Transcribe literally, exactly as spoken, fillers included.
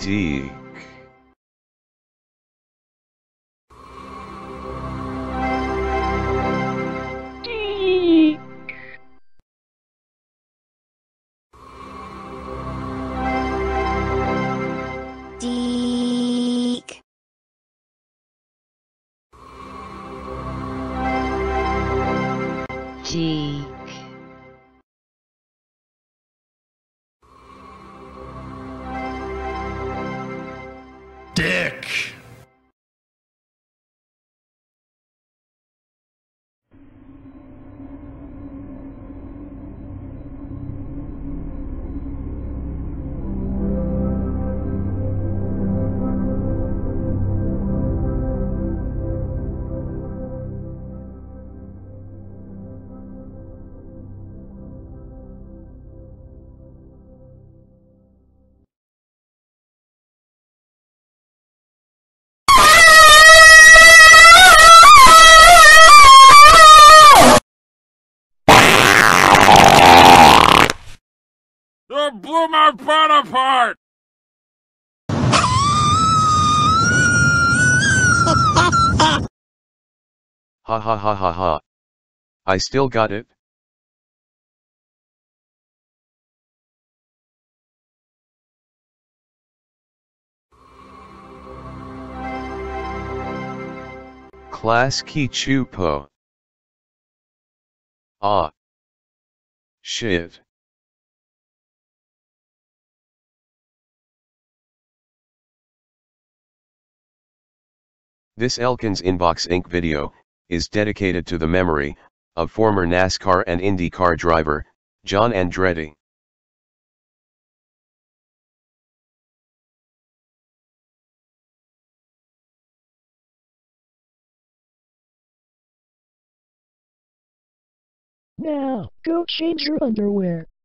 Critique. Dick. Blew my butt apart! Ha ha ha ha ha. I still got it. Klasky Csupo. Ah. Shit. This Elkinsinboxinc video is dedicated to the memory of former NASCAR and IndyCar driver John Andretti. Now, go change your underwear.